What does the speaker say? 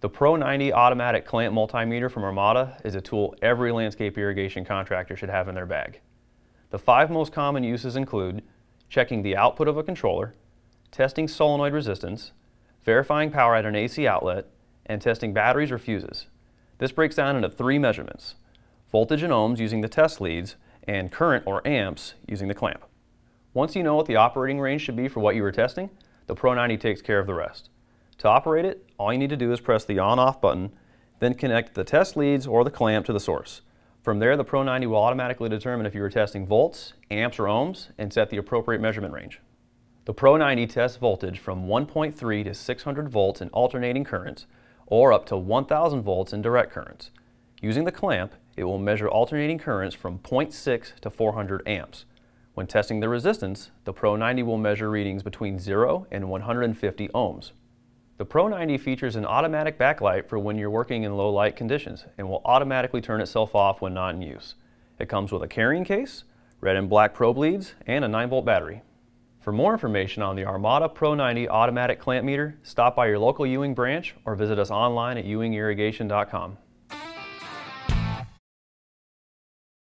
The Pro90 automatic clamp multimeter from Armada is a tool every landscape irrigation contractor should have in their bag. The 5 most common uses include checking the output of a controller, testing solenoid resistance, verifying power at an AC outlet, and testing batteries or fuses. This breaks down into 3 measurements: voltage in ohms using the test leads, and current or amps using the clamp. Once you know what the operating range should be for what you were testing, the Pro90 takes care of the rest. To operate it, all you need to do is press the on-off button, then connect the test leads or the clamp to the source. From there, the Pro90 will automatically determine if you were testing volts, amps, or ohms, and set the appropriate measurement range. The Pro90 tests voltage from 1.3 to 600 volts in alternating currents, or up to 1,000 volts in direct currents. Using the clamp, it will measure alternating currents from 0.6 to 400 amps. When testing the resistance, the Pro90 will measure readings between 0 and 150 ohms. The Pro90 features an automatic backlight for when you're working in low light conditions and will automatically turn itself off when not in use. It comes with a carrying case, red and black probe leads, and a 9-volt battery. For more information on the Armada Pro90 automatic clamp meter, stop by your local Ewing branch or visit us online at ewingirrigation.com.